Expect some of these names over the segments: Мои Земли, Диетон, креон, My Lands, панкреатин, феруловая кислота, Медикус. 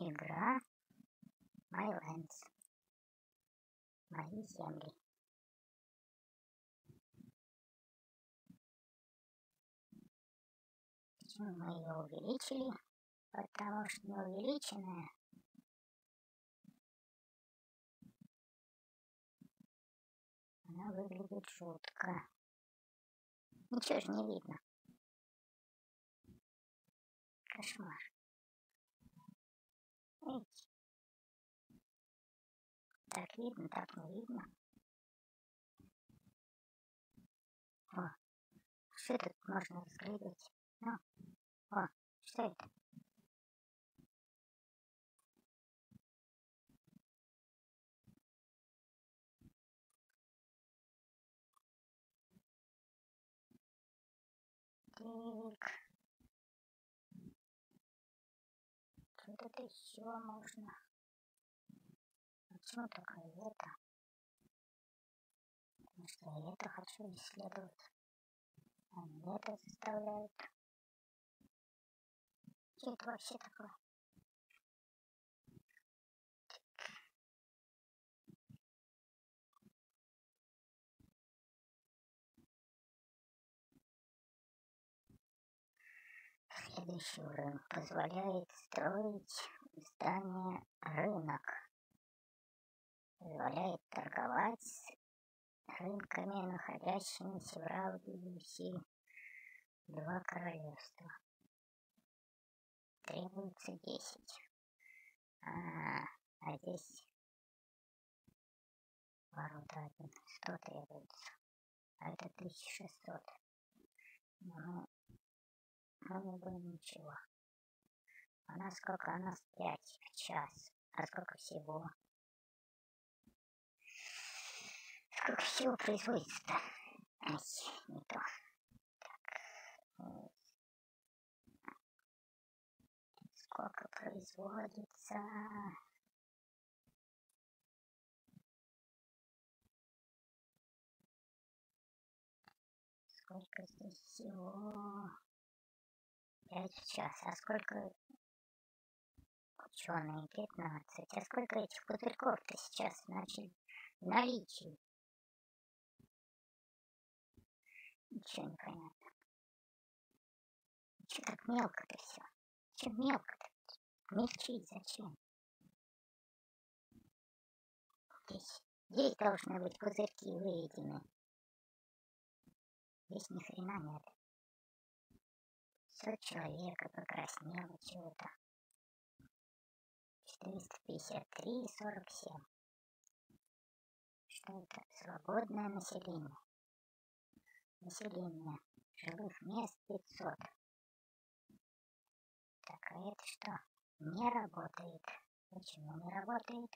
Игра My Lands. Мои земли. Почему мы ее увеличили? Потому что неувеличенная она выглядит жутко. Ничего же не видно. Кошмар. Эй. Так видно, так не видно. О, что тут можно разглядеть? Ну, о, что это? Так. Что-то еще можно. Почему только это? Потому что я это хочу исследовать. Они это заставляют. Что это вообще такое? Следующий уровень позволяет строить здание, рынок. Позволяет торговать с рынками, находящимися в радиусе 2 королевства. Требуется 10. А здесь ворота 1. 100 требуется. А это 1600. Мы не будем ничего. Она сколько? Она 5 в час. А сколько всего? Сколько всего производится-то? Ай, не то. Так. Сколько производится? Сколько здесь всего? 5 в час. А сколько ученые? 15. А сколько этих пузырьков-то сейчас начали в наличии? Ничего не понятно. Че так мелко-то все? Че мелко-то? Мельчить зачем? Здесь должны быть пузырьки выведены. Здесь ни хрена нет. Все человека покраснело чего-то. 453 и 47. Что это? Свободное население. Население. Жилых мест 500. Так, а это что? Не работает. Почему не работает?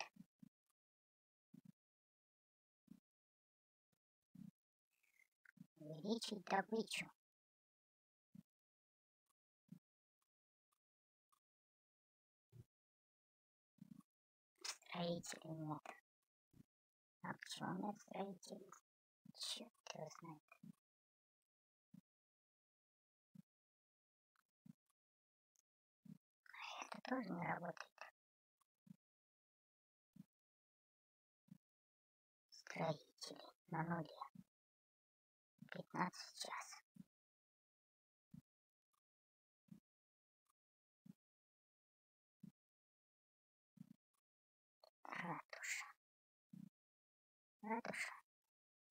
Увеличить добычу. Строителей нет. А почему нет строителей? Черт его знает. А это тоже не работает. Строители на нуле. 15 час. Ратуша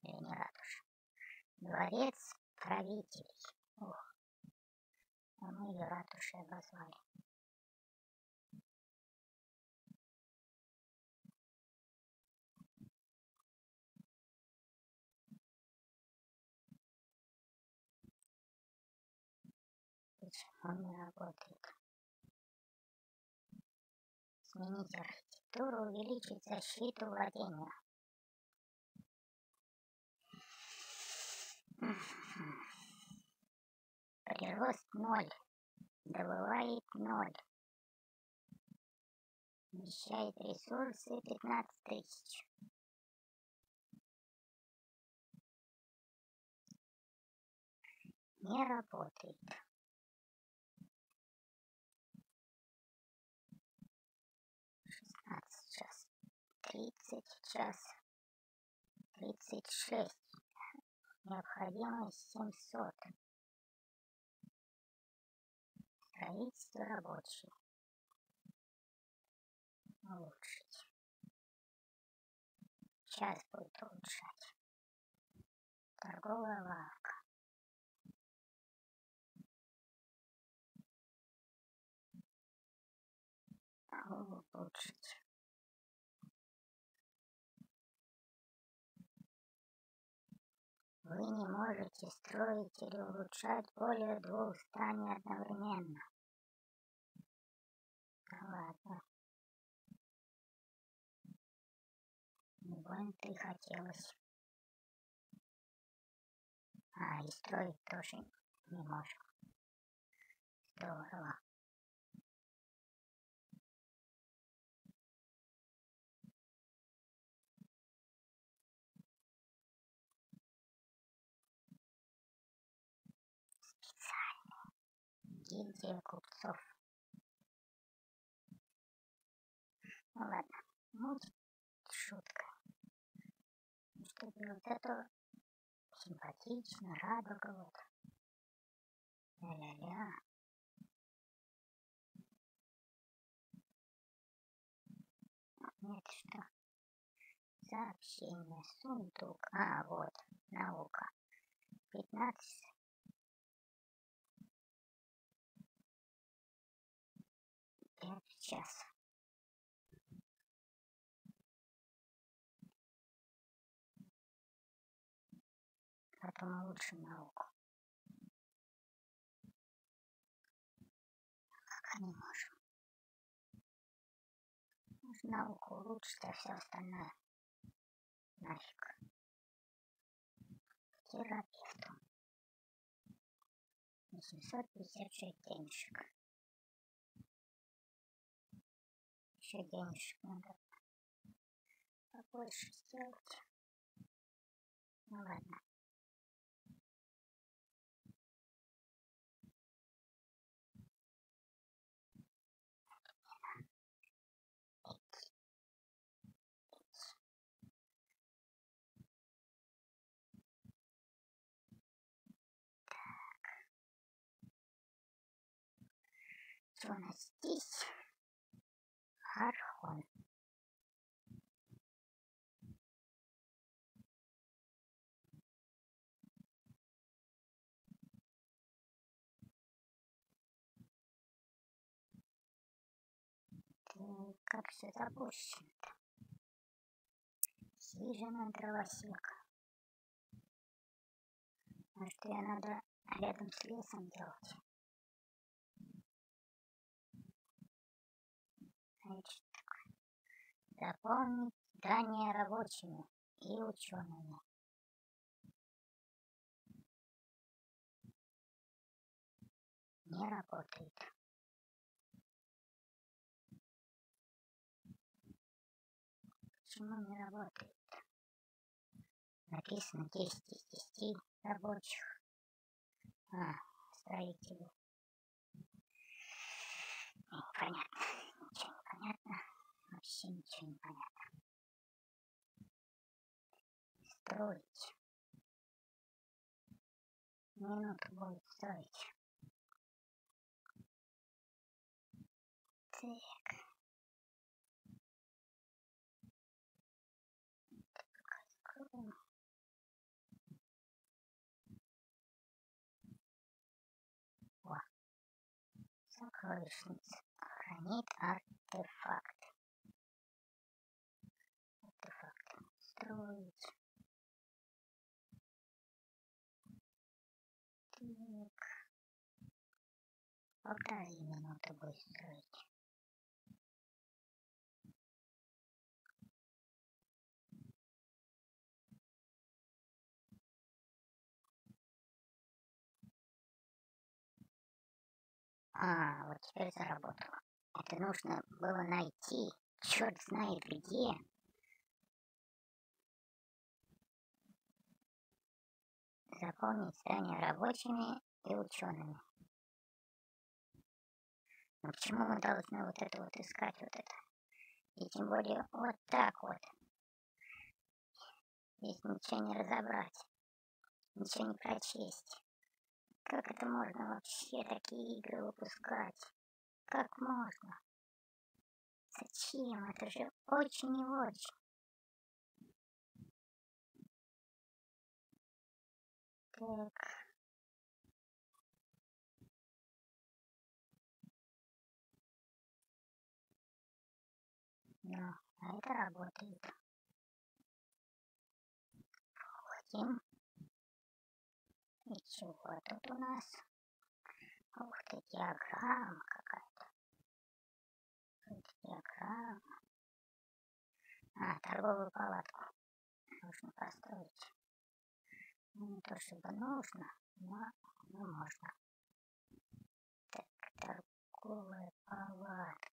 или не ратуша? Дворец правителей. Ох, а мы ее ратушей обозвали. Почему он не работает? Сменить архитектуру, увеличить защиту владения. Прирост 0. Добывает 0. Вмещает ресурсы 15 000. Не работает. 36. Необходимость 700. Строительство рабочее. Улучшить. Сейчас будет улучшать. Торговая лавка. Улучшить. Вы не можете строить или улучшать более 2 зданий одновременно. Ладно. Не больно-то и хотелось. И строить тоже не можем. Здорово. Гильдия купцов. Ну ладно, муть шутка. Чтобы вот это симпатично, радуга вот. Ля-ля-ля. Нет, что? Сообщение, сундук. Вот, наука. 15. Сейчас. Потом улучшим науку. Пока не можем. Науку улучшить, а все остальное нафиг. Терапевту. 856 денежек. Еще денежек надо побольше сделать. Ну ладно. Так. Что у нас здесь? Архон. Ты как все запущено-то? Хижина дровосека. Может, ее надо рядом с лесом делать? Заполнить здание рабочими и учеными. Не работает. Почему не работает? Написано 10 из 10 рабочих. Строителей. Непонятно. Ничего не понятно. Вообще ничего не понятно. Строить. Минуту будет строить. Так. Так, откроем. О. Сокровищница. Хранит артефакт. Строить. Так. Полторы минуты будет строить. Вот теперь заработало. Это нужно было найти, черт знает где. Заполнить здание рабочими и учеными. Но почему мы должны вот это искать? И тем более вот так вот. Здесь ничего не разобрать, ничего не прочесть. Как это можно вообще такие игры выпускать? Как можно? Зачем? Это же очень и очень. Так. Ну, а это работает. Входим. И чего тут у нас? Ух ты, диаграмма какая-то. Диаграмма. А, торговую палатку нужно построить. Ну, не то чтобы нужно, но можно. Так, торговая палатка.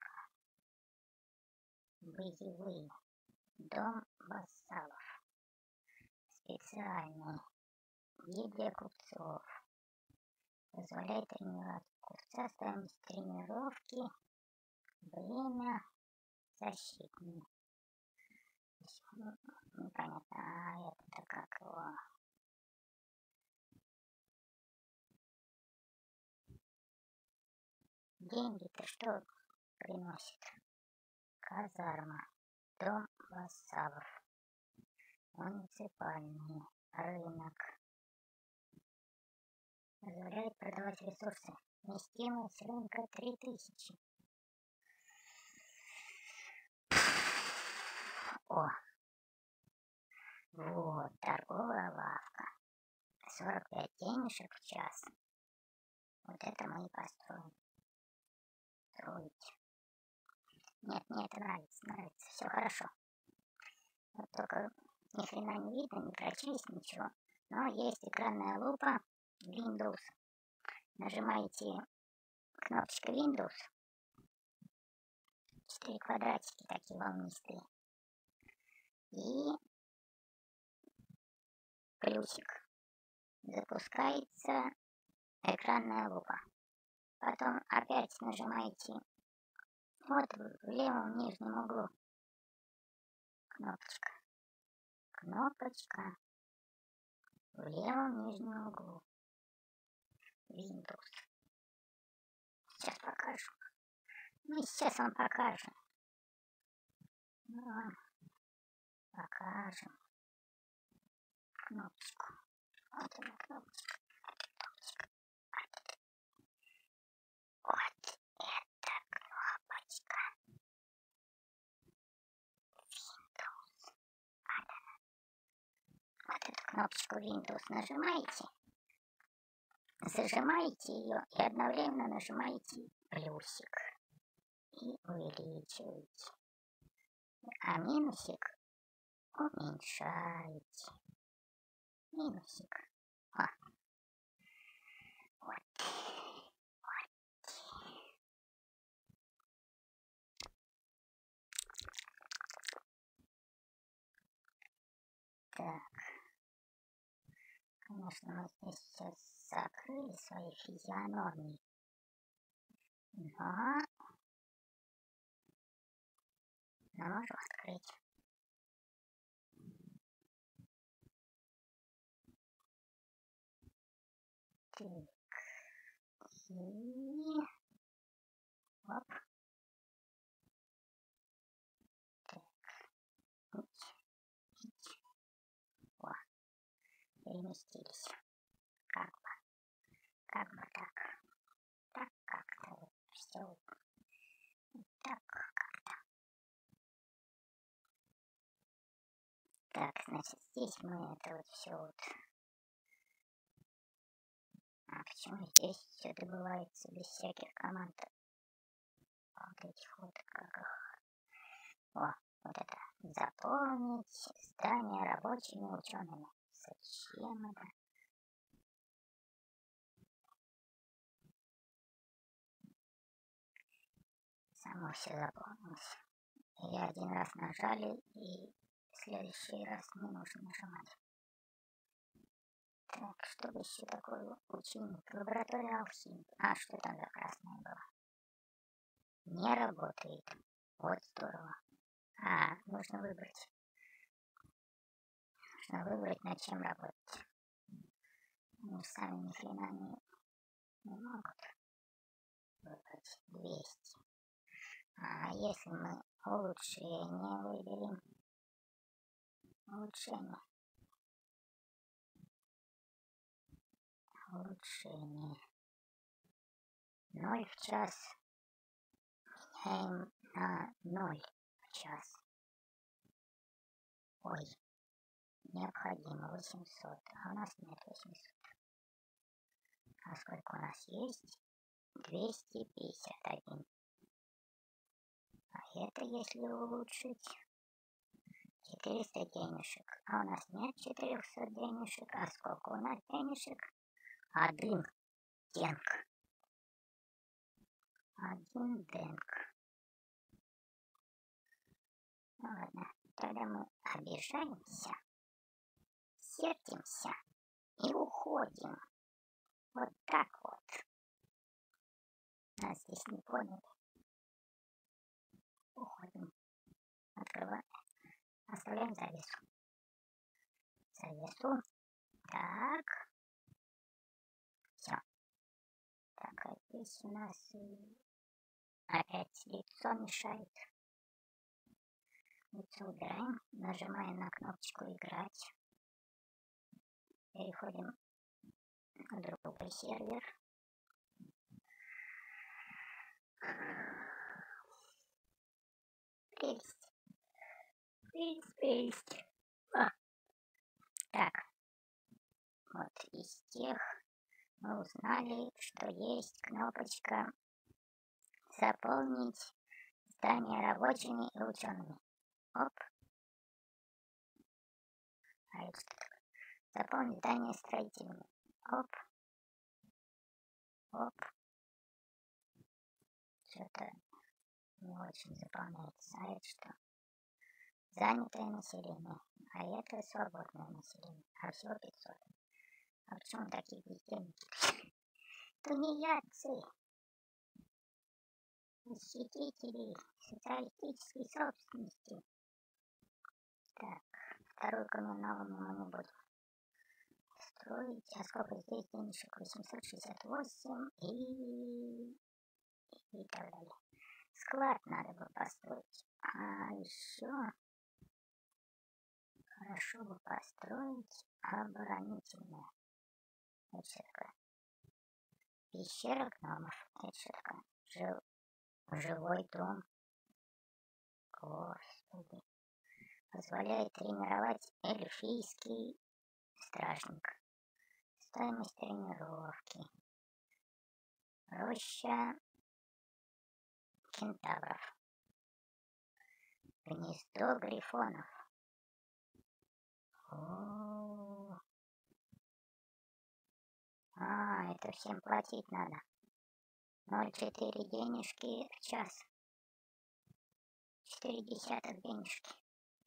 Боевые. Дом вассалов. Специальный. Гид для купцов. Позволяет тренировать купца, ставить тренировки. Время. Защитный. Непонятно. А это-то как его? Деньги-то что приносит? Казарма, дом вассалов, муниципальный рынок. Позволяет продавать ресурсы. Вместимость рынка 3000. О! Вот, торговая лавка. 45 денежек в час. Вот это мы и построим. Строить. Нет, мне это нравится, нравится, все хорошо. Вот только ни хрена не видно, не прочесть ничего. Но есть экранная лупа Windows. Нажимаете кнопочку Windows. 4 квадратики такие волнистые. И плюсик. Запускается экранная лупа. Потом опять нажимаете. Вот в левом нижнем углу кнопочка. Кнопочка в левом нижнем углу. Windows. Сейчас покажу. Ну, сейчас вам покажем. Покажем кнопочку. Вот она кнопочка. Кнопочку Windows нажимаете, зажимаете ее и одновременно нажимаете плюсик и увеличиваете, а минусик уменьшаете. Минусик. О. Вот. Вот. Так. Конечно, мы здесь сейчас закрыли свои физиономии, но можем открыть. Так, и... Оп. Так, переместились. Как бы так. Так как-то вот все. Так как-то. Так, значит, здесь мы это вот все вот. А почему здесь все добывается без всяких команд? Вот этих вот как их. О, вот это. Заполнить здание рабочими учеными. Зачем это? Само все заполнилось. Я один раз нажали, и в следующий раз не нужно нажимать. Так, что бы еще такое ученик? Лаборатория алхимии. А, что там за красное было? Не работает. Вот здорово. Нужно выбрать. Нужно выбрать, над чем работать. Они сами ни хрена не могут выбрать 200. А если мы улучшение выберем, улучшение 0 в час меняем на 0 в час. Ой, необходимо 800, а у нас нет 800. А сколько у нас есть? 251. А это если улучшить 400 денежек. А у нас нет 400 денежек. А сколько у нас денежек? 1 денг. 1 денг. Ну ладно, тогда мы обижаемся, сердимся и уходим. Вот так вот. Нас здесь не поняли. Уходим. Открываем. Оставляем завесу. Так. Все. Так, а здесь у нас опять лицо мешает. Лицо убираем. Нажимаем на кнопочку «Играть». Переходим на другой сервер. Прелесть. Так. Вот из тех мы узнали, что есть кнопочка «Заполнить здание рабочими и учеными». Оп. А это что такое? «Заполнить здание строительными». Оп. Что-то не очень заполняется. А это что? Занятое население. А это свободное население. А всего 500. А почему такие бездельники? Тунеядцы. Защитители социалистической собственности. Так, вторую коммуналку мы не будем строить. А сколько здесь денежек? 868 и так далее. Склад надо бы построить. А еще хорошо бы построить оборонительное. Это что такое? Пещера гномов. Это что такое? Живой дом. Господи. Позволяет тренировать эльфийский стражник. Стоимость тренировки. Роща кентавров. Гнездо грифонов. О-о-о. А, это всем платить надо. 0,4 денежки в час. 0,4 денежки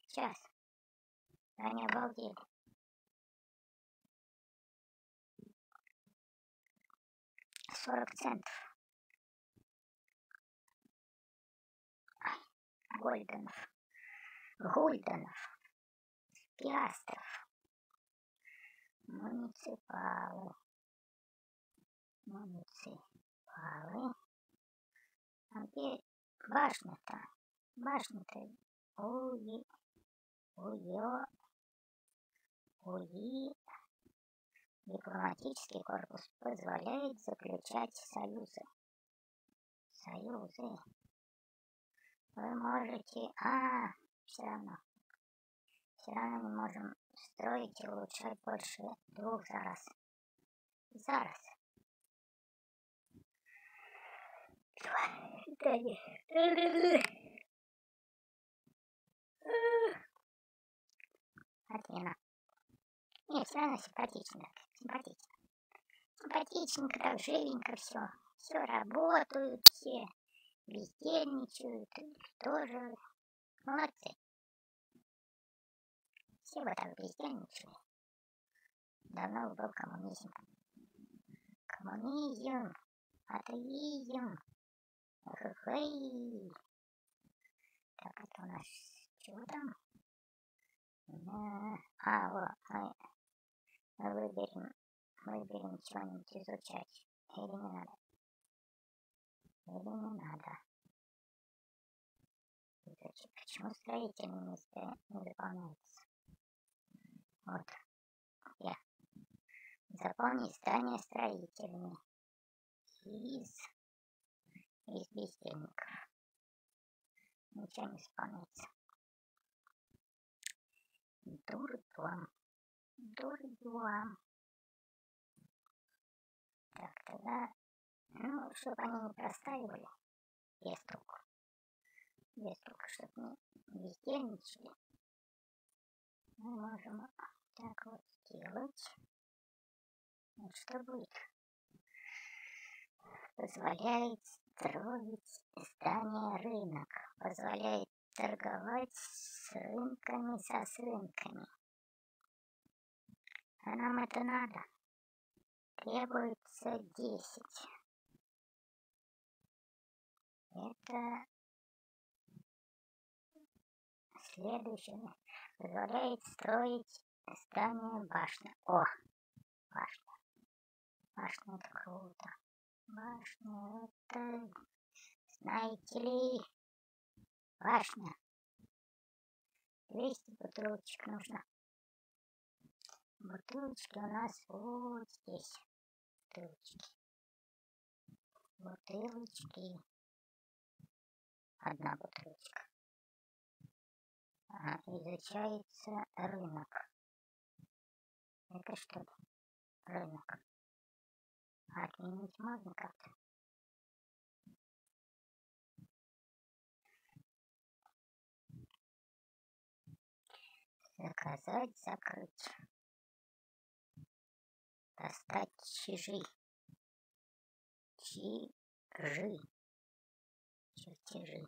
в час. Они обалдели. $40. Гольденов. Пиастров. Муниципалы. А где башня-то? Дипломатический корпус позволяет заключать союзы. Вы можете... Все равно мы можем строить и улучшать больше 2 за раз. Отлично. Не, все равно симпатично. Симпатичненько, так живенько все. Все работают, все бездельничают, тоже молодцы. Все бы так бездельничали. Давно был коммунизм. Атеизм. Так, это у нас чего там? Вот. Выберем что-нибудь изучать. Или не надо? Почему строительный не заполняется? Вот. Я. Заполнить здание строительный. Из бездельников. Ничего не исполняется. Дурдом. Так, тогда... Ну, чтобы они не простаивали. Без рук, чтобы не бездельничали. Мы можем так вот сделать. Вот что будет. Позволяет строить здание рынок. Позволяет торговать с рынками, со свинками. А нам это надо. Требуется 10. Это следующее. Позволяет строить здание башня. О! Башня. Башня это круто. Башня это, знаете ли, башня. 200 бутылочек нужно. Бутылочки у нас вот здесь. Бутылочки. Одна бутылочка. А, изучается рынок. Это что? Рынок. Отменить можно как-то? Заказать, закрыть. Достать чижи. Чертежи.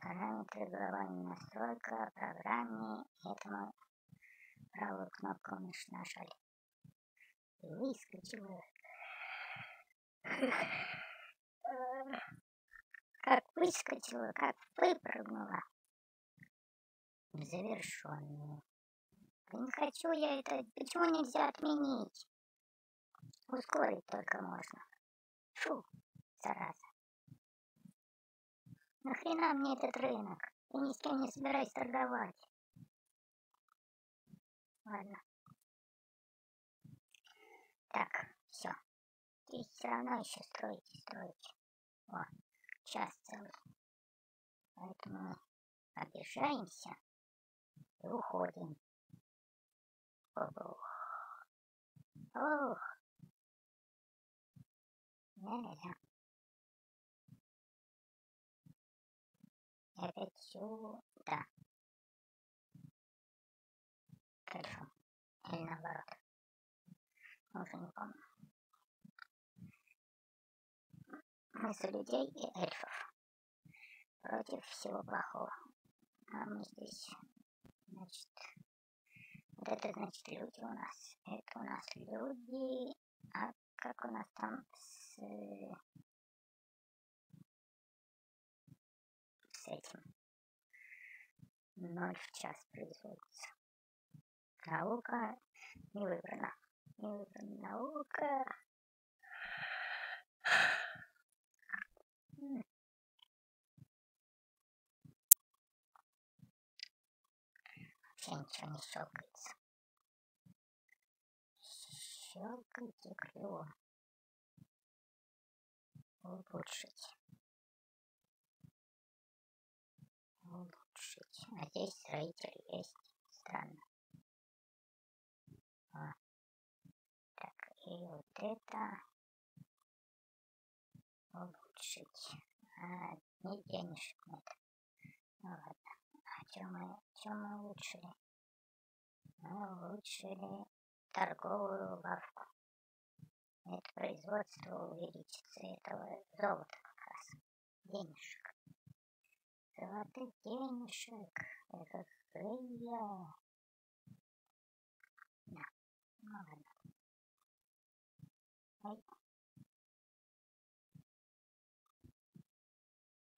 Параметры глобальной настройка, программе. Это мы правую кнопку мыши нажали. И выскочила. Как выскочила, как выпрыгнула. В завершенную. Да не хочу я это. Почему нельзя отменить? Ускорить только можно. Фу, зараза. Нахрена мне этот рынок? Я ни с кем не собираюсь торговать. Ладно. Так, все. Здесь все равно еще строить. О, час целый. Поэтому мы обижаемся и уходим. Ох. Не-не-не. Опять сюда. Хорошо. Или наоборот. Уже не помню. Мы за людей и эльфов. Против всего плохого. А мы здесь, значит... Вот это значит люди у нас. Это у нас люди... А как у нас там с этим? 0 в час производится. Наука не выбрана. Наука. Вообще ничего не щелкается. Щелкайте клювом. Улучшить. А здесь строитель есть. Странно. А. Так, и вот это. Улучшить. А, не денежек нет. Ну ладно. А чё мы улучшили? Мы улучшили торговую лавку. Это производство увеличится, этого золота как раз. Денежек. Золотых денежек. Это крылья. Да. Ну ладно. Ой.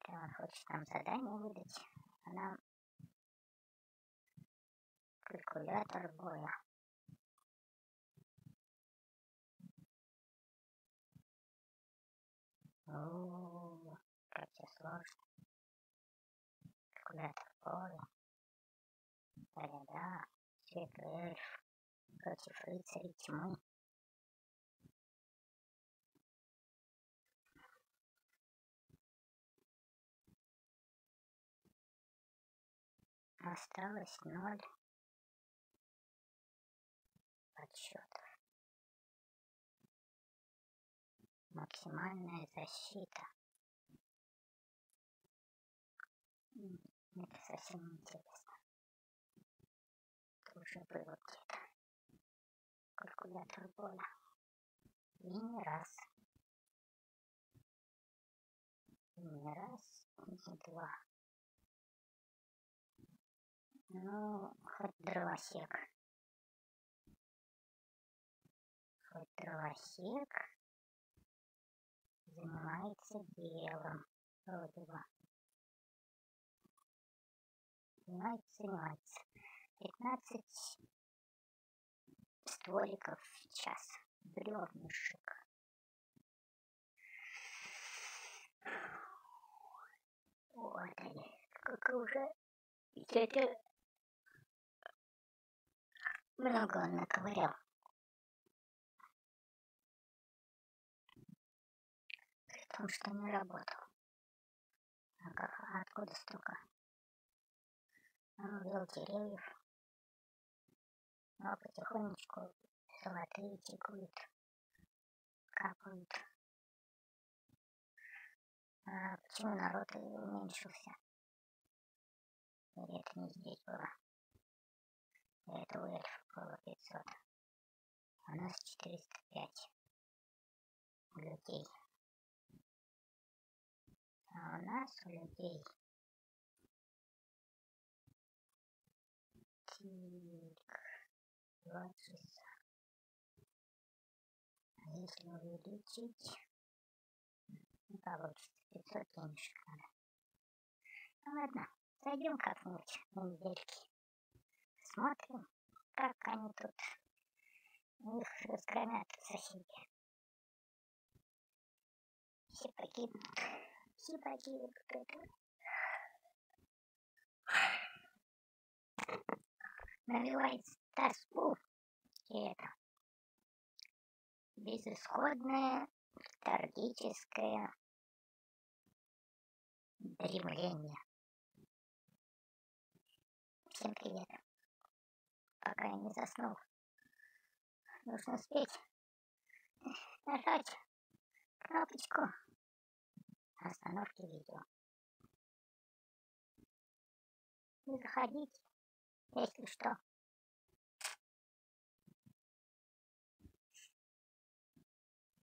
Так. хочет нам задание выдать. Она калькулятор боя. О, как тебе сложно. Калькулятор боя. Да, светлый эльф против рыцарей тьмы. Осталось 0 подсчетов. Максимальная защита. Это совсем интересно. Это уже было где-то. Калькулятор боя. И не раз. И не раз, и не два. Ну, хоть дровосек занимается делом, вроде бы. Занимается. 15 стволиков в час, бревнышек. Вот они, сколько уже, тетя. Много он наковырял. При том, что не работал. А откуда столько? Он убил деревьев. Но потихонечку золотые текут. Капают. А почему народ уменьшился? Или это не здесь было? Это у эльфа было 500, а у нас 405 людей. А у нас у людей тик 2 часа. А если увеличить, не получится, 500 меньше надо. Ну ладно, зайдем как-нибудь на недельки. Смотрим, как они тут, их разгромят соседи. Все погибнут от этого. Навевает тоску и это безысходное летаргическое дремление. Всем привет. Пока я не заснул. Нужно успеть нажать кнопочку остановки видео. И заходить, если что.